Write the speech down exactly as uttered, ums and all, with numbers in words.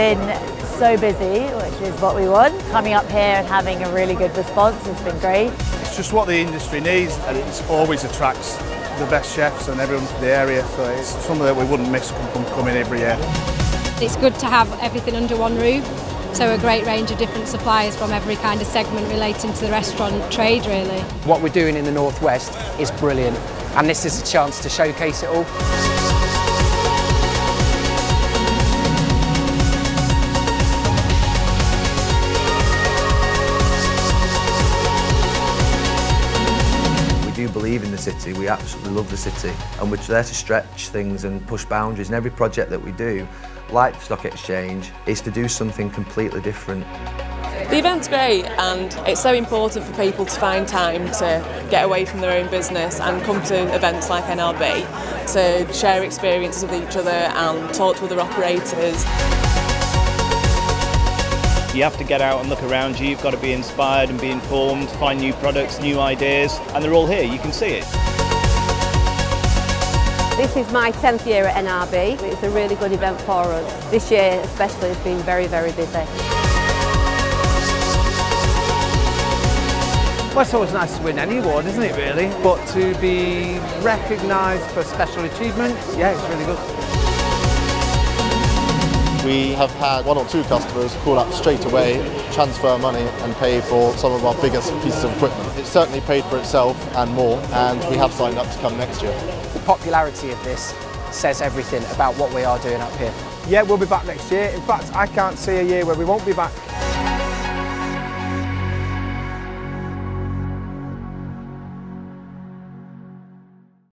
been so busy, which is what we want. Coming up here and having a really good response has been great. It's just what the industry needs, and it always attracts the best chefs and everyone to the area, so it's something that we wouldn't miss from coming every year. It's good to have everything under one roof, so a great range of different suppliers from every kind of segment relating to the restaurant trade, really. What we're doing in the North West is brilliant, and this is a chance to showcase it all. We do believe in the city, we absolutely love the city, and we're there to stretch things and push boundaries, and every project that we do, like the Stock Exchange, is to do something completely different. The event's great, and it's so important for people to find time to get away from their own business and come to events like N R B to share experiences with each other and talk to other operators. You have to get out and look around you, you've got to be inspired and be informed, find new products, new ideas, and they're all here, you can see it. This is my tenth year at N R B. It's a really good event for us. This year especially has been very, very busy. Well, it's always nice to win any award, isn't it, really? But to be recognised for special achievements, yeah, it's really good. We have had one or two customers call up straight away, transfer money and pay for some of our biggest pieces of equipment. It's certainly paid for itself and more, and we have signed up to come next year. The popularity of this says everything about what we are doing up here. Yeah, we'll be back next year. In fact, I can't see a year where we won't be back.